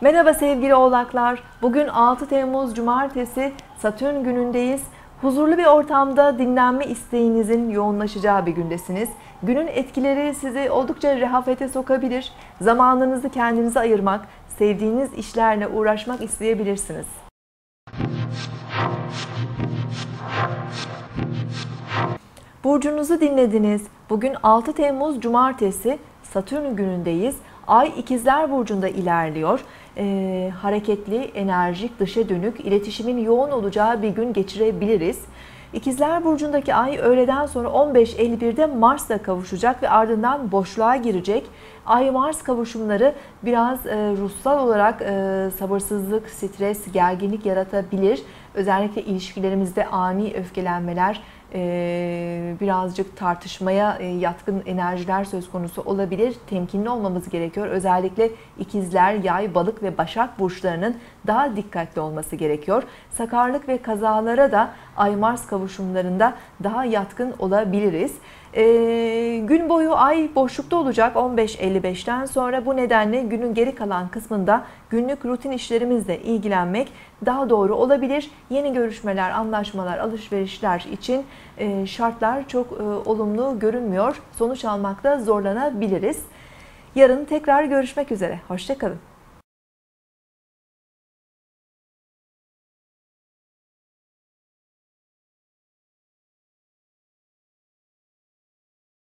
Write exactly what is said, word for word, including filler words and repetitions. Merhaba sevgili oğlaklar. Bugün altı Temmuz Cumartesi Satürn günündeyiz. Huzurlu bir ortamda dinlenme isteğinizin yoğunlaşacağı bir gündesiniz. Günün etkileri sizi oldukça rehavete sokabilir. Zamanınızı kendinize ayırmak, sevdiğiniz işlerle uğraşmak isteyebilirsiniz. Burcunuzu dinlediniz. Bugün altı Temmuz Cumartesi Satürn günündeyiz. Ay İkizler Burcu'nda ilerliyor. Ee, hareketli, enerjik, dışa dönük, iletişimin yoğun olacağı bir gün geçirebiliriz. İkizler Burcu'ndaki ay öğleden sonra on beş elli bir'de Mars'la kavuşacak ve ardından boşluğa girecek. Ay-Mars kavuşumları biraz e, ruhsal olarak e, sabırsızlık, stres, gerginlik yaratabilir. Özellikle ilişkilerimizde ani öfkelenmeler, e, birazcık tartışmaya e, yatkın enerjiler söz konusu olabilir. Temkinli olmamız gerekiyor. Özellikle ikizler, yay, balık ve başak burçlarının daha dikkatli olması gerekiyor. Sakarlık ve kazalara da Ay-Mars kavuşumlarında daha yatkın olabiliriz. Ee, gün boyu ay boşlukta olacak on beş elli beş'ten sonra, bu nedenle günün geri kalan kısmında günlük rutin işlerimizle ilgilenmek daha doğru olabilir. Yeni görüşmeler, anlaşmalar, alışverişler için e, şartlar çok e, olumlu görünmüyor. Sonuç almakta zorlanabiliriz. Yarın tekrar görüşmek üzere. Hoşça kalın.